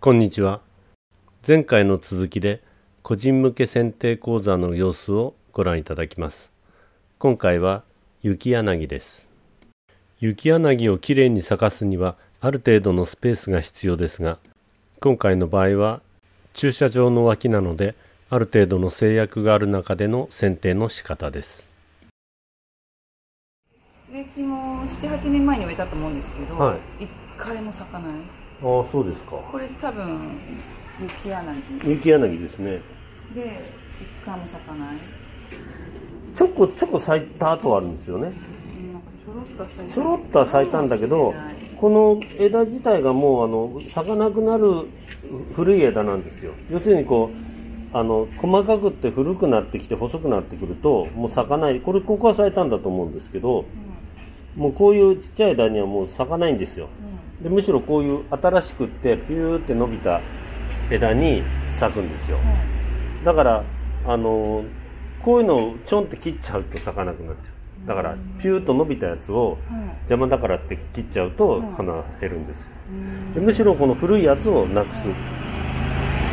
こんにちは。前回の続きで個人向け剪定講座の様子をご覧いただきます。今回は雪柳です。雪柳をきれいに咲かすにはある程度のスペースが必要ですが、今回の場合は駐車場の脇なのである程度の制約がある中での剪定の仕方です。植木も7、8年前に植えたと思うんですけど、一回も咲かない。あ、そうですか。これ多分雪柳ですね。で、一回も咲かない。ちょこ咲いた後はあるんですよね。ちょろっと咲いたんだけど、この枝自体がもう咲かなくなる古い枝なんですよ。要するにこう細かくって古くなってきて細くなってくるともう咲かない。ここは咲いたんだと思うんですけど、もうこういうちっちゃい枝にはもう咲かないんですよ。でむしろこういう新しくってピューって伸びた枝に咲くんですよ。だからこういうのをちょんって切っちゃうと咲かなくなっちゃう。だからピューと伸びたやつを邪魔だからって切っちゃうと花が減るんですよ。でむしろこの古いやつをなくす。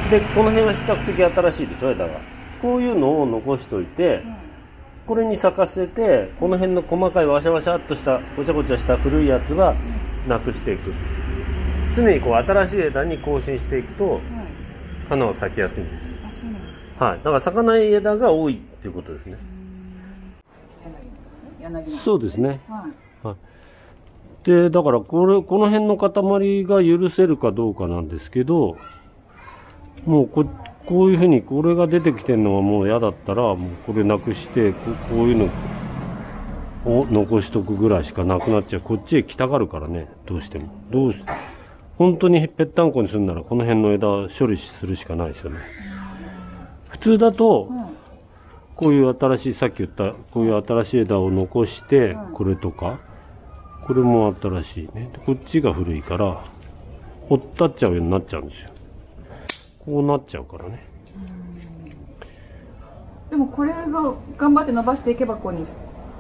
でこの辺は比較的新しいでしょ、枝が。こういうのを残しといて、これに咲かせて、この辺の細かいワシャワシャっとしたごちゃごちゃした古いやつはなくしていく。常にこう新しい枝に更新していくと、花は咲きやすいんです。あ、そうなんですか。はい。だから咲かない枝が多いっていうことですね。柳ですね。そうですね。はい。はい。で、だからこの辺の塊が許せるかどうかなんですけど、もうこういうふうにこれが出てきてるのはもう嫌だったら、もうこれなくして、こういうのを残しとくぐらいしかなくなっちゃう。こっちへ来たがるからね、どうしても。本当にぺったんこにするならこの辺の枝処理するしかないですよね。普通だと、こういう新しい、さっき言った、こういう新しい枝を残して、これとか、これも新しいね。こっちが古いから、ほったっちゃうようになっちゃうんですよ。こうなっちゃうからね。でもこれが頑張って伸ばしていけばここに。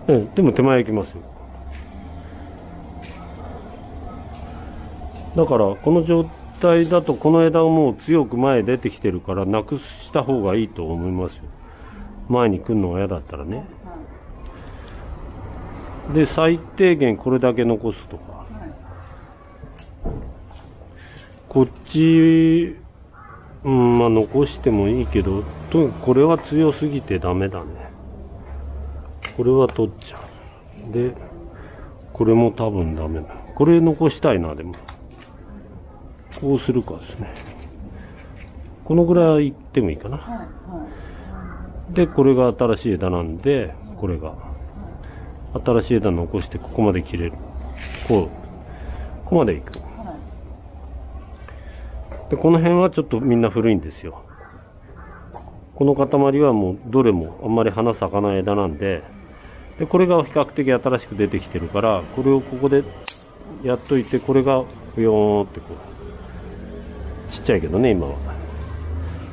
でも手前行きますよ。だからこの状態だとこの枝をもう強く前へ出てきてるからなくした方がいいと思いますよ。前に来るのが嫌だったらね。で最低限これだけ残すとか。こっちまあ残してもいいけど、とにかくこれは強すぎてダメだね。これは取っちゃう。で、これも多分ダメだ。これ残したいな、でも。こうするかですね。このぐらいいってもいいかな。で、これが新しい枝なんで、これが。新しい枝残して、ここまで切れる。ここまでいく。で、この辺はちょっとみんな古いんですよ。この塊はもうどれもあんまり花咲かない枝なんで、で、これが比較的新しく出てきてるから、これをここでやっといて、これがぷよーんってこう、ちっちゃいけどね、今は。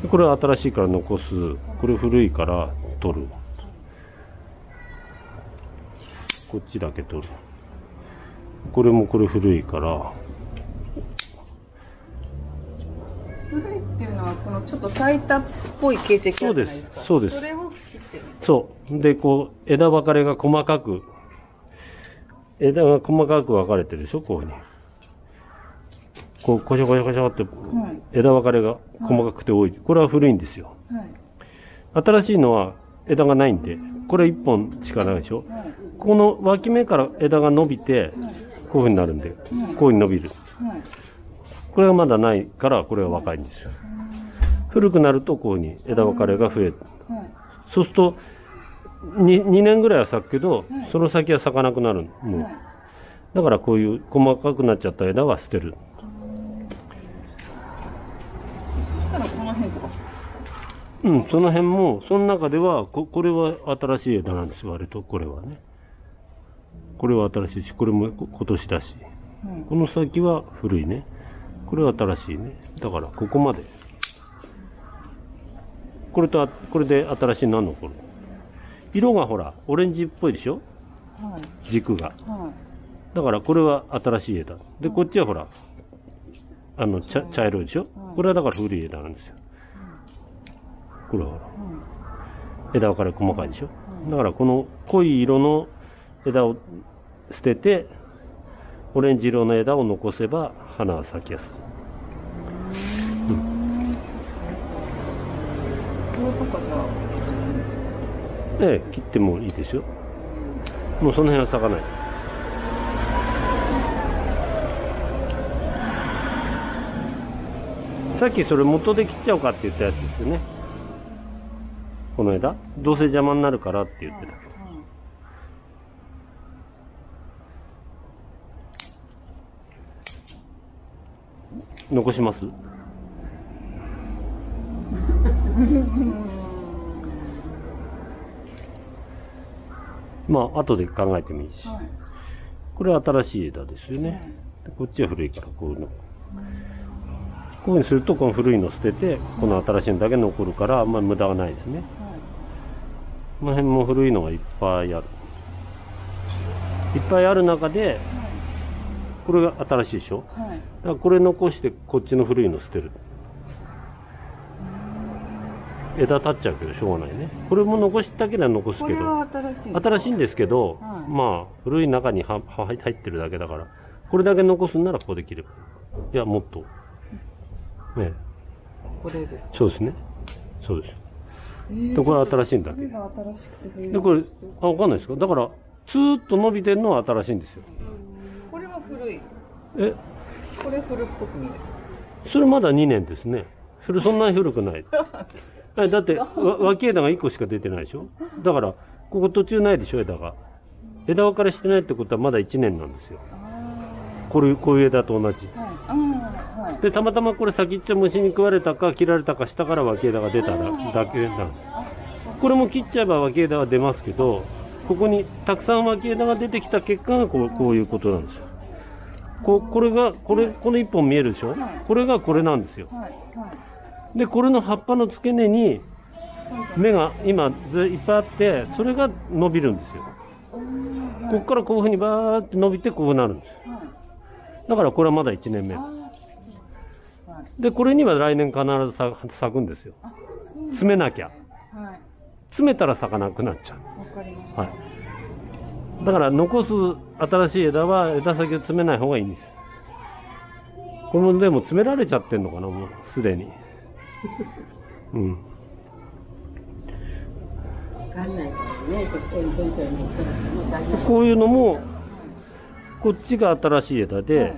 で、これは新しいから残す。これ古いから取る。こっちだけ取る。これもこれ古いから、古いっていうのはこのちょっと咲いたっぽい形跡じゃないですか。そうです。それを切ってる。そう。で、こう、枝分かれが細かく、枝が細かく分かれてるでしょ、こうに。こう、こしょこしょこしょって、枝分かれが細かくて多い。これは古いんですよ。新しいのは枝がないんで、これ1本しかないでしょ。この脇芽から枝が伸びて、こういう風になるんで、こういう風に伸びる。これはまだないから、これは若いんですよ。古くなると、こうに枝分かれが増える。そうすると、2年ぐらいは咲くけど、その先は咲かなくなる。だから、こういう細かくなっちゃった枝は捨てる。そしたら、この辺とか。うん、その辺も、その中では、これは新しい枝なんですよ、割と、これはね。これは新しいし、これも今年だし。この先は古いね。これは新しいね。だから、ここまで。これとこれで新しい何残る？色がほらオレンジっぽいでしょ、はい、軸が、はい、だからこれは新しい枝で、はい、こっちはほら茶色いでしょ、はい、これはだから古い枝なんですよ、はい、これはほら、はい、枝分かれ細かいでしょ、はい、だからこの濃い色の枝を捨ててオレンジ色の枝を残せば花は咲きやすい。ええ、切ってもいいですよ。もうその辺は咲かない。さっきそれ元で切っちゃおうかって言ったやつですよね。この枝どうせ邪魔になるからって言ってた。残しますまあ後で考えてもいいし、はい、これは新しい枝ですよね、はい、こっちは古いからこういうの、こういうふうにするとこの古いの捨ててこの新しいのだけ残るからあんまり無駄はないですね、はい、この辺も古いのがいっぱいある、いっぱいある中でこれが新しいでしょ、はい、だからこれ残してこっちの古いの捨てる、枝立っちゃうけどしょうがないね、これも残したければ残すけど、これは新しいんですけど、はい、まあ古い中に入ってるだけだから、これだけ残すんならここで切ればいやもっとね、これです、そうですね、そうです、でこれは新しいんだけど、でこれ分かんないですか、だからツーッと伸びてるのは新しいんですよ、古い、え、これ古っぽく見える。それまだ2年ですね。それそんなに古くない。だって脇枝が1個しか出てないでしょ。だからここ途中ないでしょ、枝が。枝分かれしてないってことはまだ1年なんですよ。こういう枝と同じ。はいはい、でたまたまこれ先っちょ虫に食われたか切られたか下から脇枝が出ただけなんです。これも切っちゃえば脇枝は出ますけど、ここにたくさん脇枝が出てきた結果がこういうことなんですよ。これがこの1本見えるでしょ、はい、これがこれなんですよ、はいはい、でこれの葉っぱの付け根に芽が今いっぱいあって、それが伸びるんですよ、はい、ここからこういうふうにバーって伸びてこうなるんです、はい、だからこれはまだ1年目、はい、でこれには来年必ず咲くんですよ、詰めなきゃ、はい、詰めたら咲かなくなっちゃう、わかりました、はい、だから残す新しい枝は枝先を詰めない方がいいんです。このでも詰められちゃってんのかな、もうすでに。うん。わかんないからね、こういうのも、こっちが新しい枝で、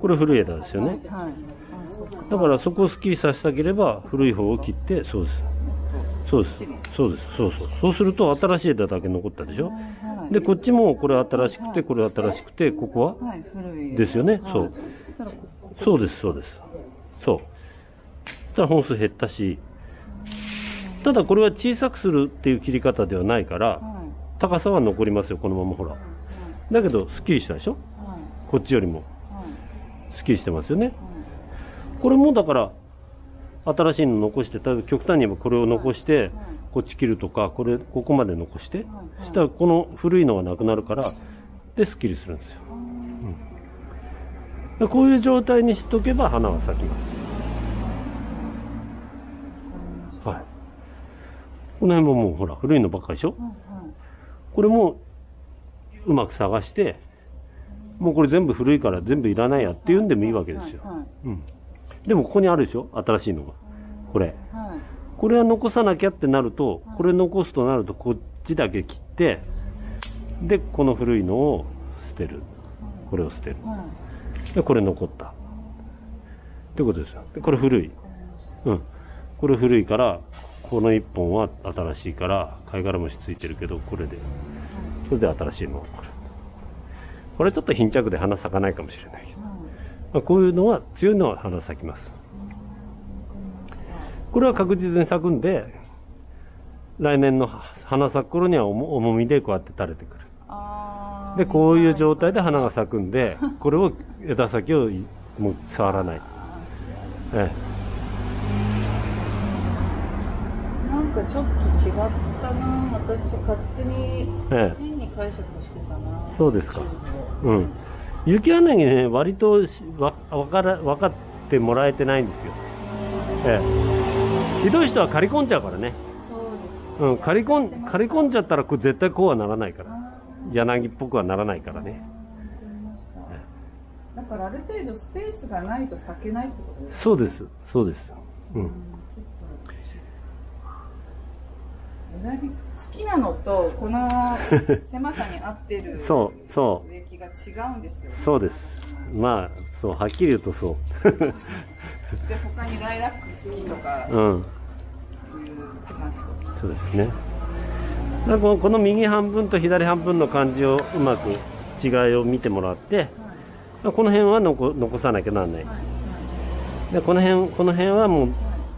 これ古い枝ですよね。だからそこをスッキリさせたければ古い方を切って、そうです。そうです。そうです。そうそう。そうすると新しい枝だけ残ったでしょ。で、こっちもこれ新しくて、これ新しくて、ここはですよね。そう。そうです、そうです。そう。そしたら本数減ったし、ただこれは小さくするっていう切り方ではないから、高さは残りますよ、このままほら。だけど、スッキリしたでしょ？こっちよりも。スッキリしてますよね。これもだから、新しいの残して、極端に言えばこれを残して、こっち切るとか、ここまで残して、そしたらこの古いのがなくなるから、で、スッキリするんですよ。うん、こういう状態にしとけば花は咲きます。はい。この辺ももうほら、古いのばっかりでしょ？これも、うまく探して、もうこれ全部古いから全部いらないやって言うんでもいいわけですよ。うん。でもここにあるでしょ、新しいのが。これ。これは残さなきゃってなると、これ残すとなると、こっちだけ切って、で、この古いのを捨てる。これを捨てる。で、これ残った。ってことですよ。で、これ古い。うん。これ古いから、この1本は新しいから、貝殻虫ついてるけど、これで。それで新しいのが来る。これちょっと貧弱で花咲かないかもしれないけど。まあこういうのは強いのは花咲きます。これは確実に咲くんで、来年の花咲く頃には重みでこうやって垂れてくる。で、こういう状態で花が咲くんで、これを枝先をもう触らない。ええ、かちょっと違ったな、私、勝手に変に解釈してたな、そうですか、うん、雪柳ね、割と分かってもらえてないんですよ、ひどい人は刈り込んじゃうからね、そうですね、刈り込んじゃったら、絶対こうはならないから、柳っぽくはならないからね。だからある程度スペースがないと避けないってことですか？そうです、そうです。うん。好きなのとこの狭さに合ってる植木が違うんですよね。そうです。まあそう、はっきり言うとそう。で他にライラック好きとかいう話とか。そうですね。だからこの右半分と左半分の感じをうまく違いを見てもらって。この辺は残さなきゃなんない。で、この辺はもう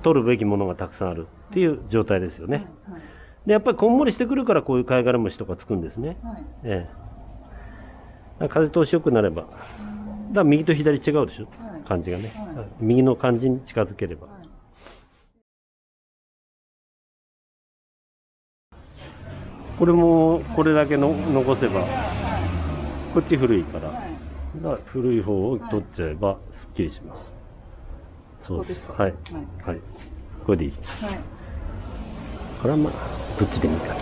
取るべきものがたくさんあるっていう状態ですよね。で、やっぱりこんもりしてくるからこういう貝殻虫とかつくんですね。風通しよくなれば。だから右と左違うでしょ、感じがね。右の感じに近づければ。これもこれだけ残せば、こっち古いから。古い方を取っちゃえばすっきりします。そうです。はい。はい。これでいい。はい。これはまあ、どっちでもいいか。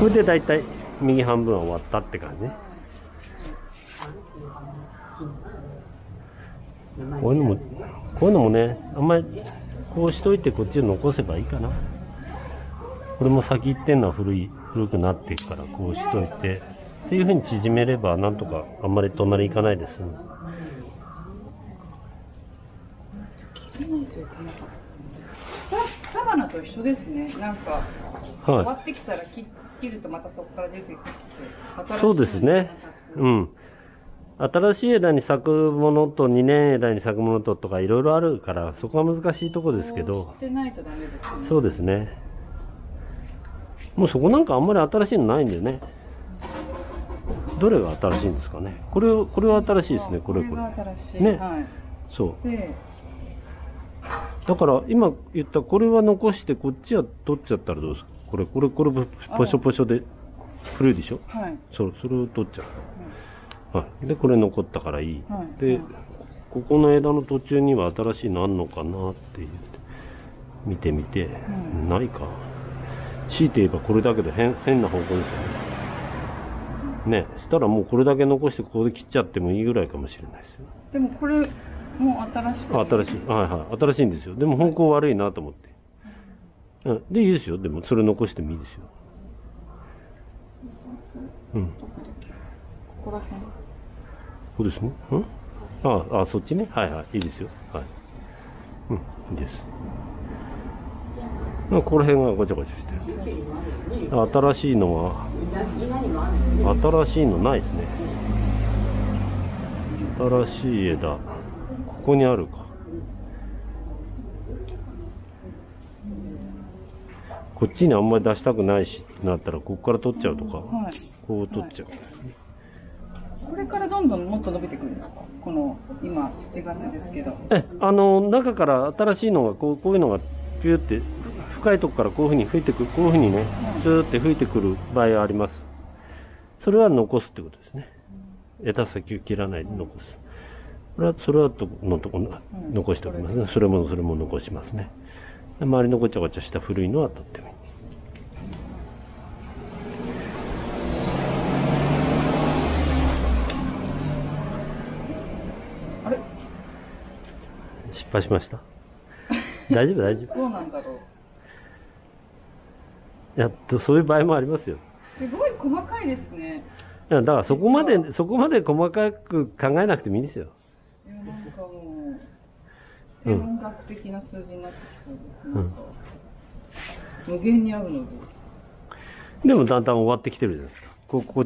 これで大体右半分は終わったって感じね。こういうのもね、あんまりこうしといてこっちを残せばいいかな。これも先行ってんのは古くなっていくから、こうしといて。っていうふうに縮めればなんとかあんまり隣行かないです。サバナと一緒ですね。なんか終わってきたら切るとまたそこから出てきて、そうですね。うん。新しい枝に咲くものと2年枝に咲くものとかいろいろあるからそこは難しいとこですけど。知ってないとダメですね。そうですね。もうそこなんかあんまり新しいのないんだよね。どれが新しいんですかね。これは新しいですね。これが新しいね。そう。だから今言ったこれは残してこっちは取っちゃったらどうですか。これポショポショで古いでしょ。はい。それを取っちゃう。はい。でこれ残ったからいい。でここの枝の途中には新しいのあんのかなっていう見てみてないか。強いて言えばこれだけど変な方向ですよね。ね、したらもうこれだけ残してここで切っちゃってもいいぐらいかもしれないですよ。でもこれもう新しい、新しいんですよ。でも方向悪いなと思って、うん、でいいですよ。でもそれ残してもいいですよ。うん、ここら辺ここですね。うん、あそっちね。はいはい、いいですよ。はい、うん、いいです。ここら辺がごちゃごちゃしてる。新しいのはないですね。新しい枝、ここにあるか。こっちにあんまり出したくないしってなったらここから取っちゃうとか、こう取っちゃう。これからどんどんもっと伸びてくるんですか？この今7月ですけど。中から新しいのがこういうのがピューって。深いとこからこういうふうに吹いてくる、こういうふうにね、ずーって吹いてくる場合があります。それは残すってことですね。枝先を切らないで残す。それは残しておきますね。それも残しますね。周りのごちゃごちゃした古いのはとってもいい。あれ？失敗しました。大丈夫大丈夫。どうなんだろう。そういう場合もありますよ。すごい細かいですね。だからそこまで細かく考えなくてもいいんですよ。なんかもう天文学的な数字になってきそうです、うん、なんか無限にあるので。でもだんだん終わってきてるじゃないですか。ここ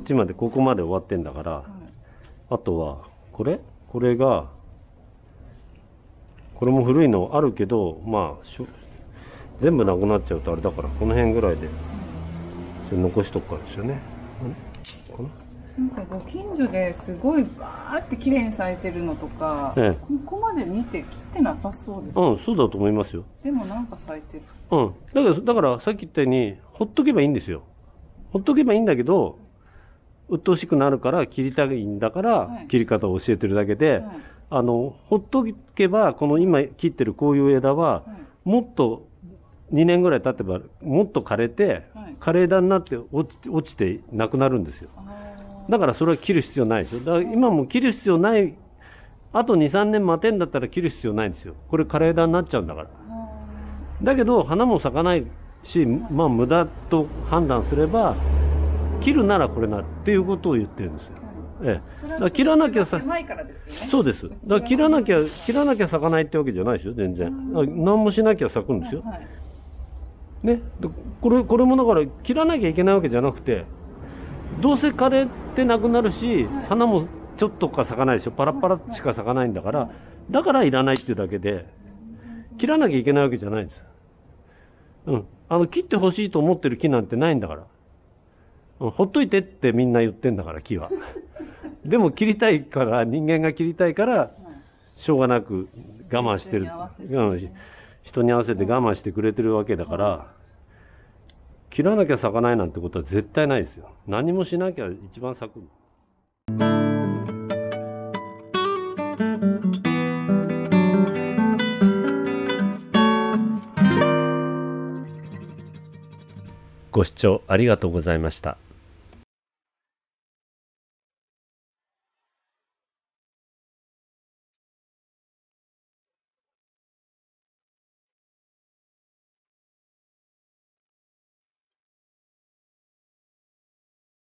まで終わってんだから、はい、あとはこれも古いのあるけど、まあ全部なくなっちゃうとあれだから、この辺ぐらいで残しとくからですよね。なんかご近所ですごいバーって綺麗に咲いてるのとか、ここまで見て切ってなさそうですね。うん、そうだと思いますよ。でもなんか咲いてる。うん、だからさっき言ったようにほっとけばいいんですよ。ほっとけばいいんだけど、鬱陶しくなるから切りたいんだから、切り方を教えてるだけで、ほっとけばこの今切ってるこういう枝は、もっと2年ぐらい経てばもっと枯れて、枯れ枝になって落ちてなくなるんですよ。だからそれは切る必要ないですよ。だから今も切る必要ない、あと2、3年待てんだったら切る必要ないんですよ。これ枯れ枝になっちゃうんだから。だけど花も咲かないし、まあ無駄と判断すれば、切るならこれなっていうことを言ってるんですよ。だから切らなきゃさ、そうです。だから切らなきゃ咲かないってわけじゃないですよ、全然。何もしなきゃ咲くんですよ。ね。これもだから切らなきゃいけないわけじゃなくて、どうせ枯れてなくなるし、花もちょっとか咲かないでしょ。パラパラしか咲かないんだから、だからいらないっていうだけで、切らなきゃいけないわけじゃないんです。うん。切ってほしいと思ってる木なんてないんだから。ほっといてってみんな言ってんだから、木は。でも切りたいから、人間が切りたいから、しょうがなく我慢してる。人に合わせて我慢してくれてるわけだから、切らなきゃ咲かないなんてことは絶対ないですよ。何もしなきゃ一番咲く。ご視聴ありがとうございました。